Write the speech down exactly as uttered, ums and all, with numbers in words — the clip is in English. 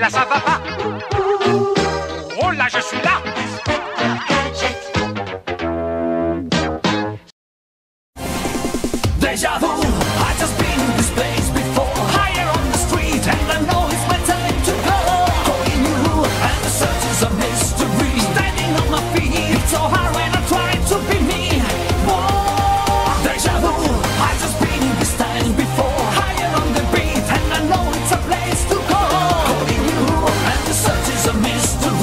là ça va pas. Oh là je suis là. Deja vu, I just been in this place before. Higher on the street and I know it's my time to go. Going new and the search is a mystery. Standing on my feet, it's so hard when I try to be me. Whoa. Deja vu, I just been in this time before. Higher on the beat and I know it's a place to go. Going new and the search is a mystery.